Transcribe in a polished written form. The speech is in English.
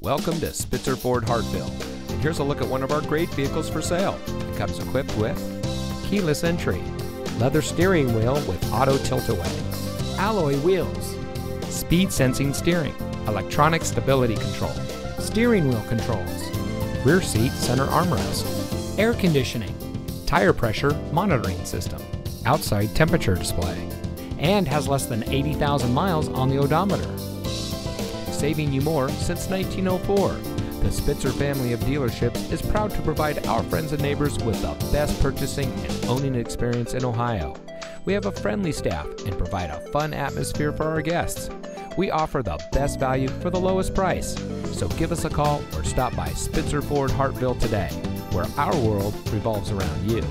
Welcome to Spitzer Ford Hartville, and here's a look at one of our great vehicles for sale. It comes equipped with keyless entry, leather steering wheel with auto tilt-away, alloy wheels, speed sensing steering, electronic stability control, steering wheel controls, rear seat center armrest, air conditioning, tire pressure monitoring system, outside temperature display, and has less than 80,000 miles on the odometer. Saving you more since 1904. The Spitzer family of dealerships is proud to provide our friends and neighbors with the best purchasing and owning experience in Ohio. We have a friendly staff and provide a fun atmosphere for our guests. We offer the best value for the lowest price. So give us a call or stop by Spitzer Ford Hartville today, where our world revolves around you.